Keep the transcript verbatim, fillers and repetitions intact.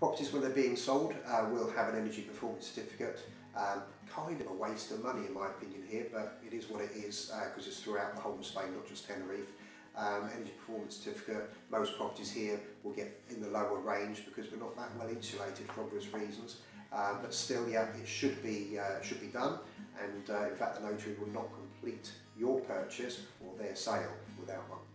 Properties, when they're being sold, uh, will have an energy performance certificate. Um, kind of a waste of money in my opinion here, but it is what it is, because uh, it's throughout the whole of Spain, not just Tenerife. Um, energy performance certificate, most properties here will get in the lower range because we're not that well insulated for obvious reasons. Um, but still, yeah, it should be, uh, should be done, and uh, in fact the notary will not complete your purchase or their sale without one.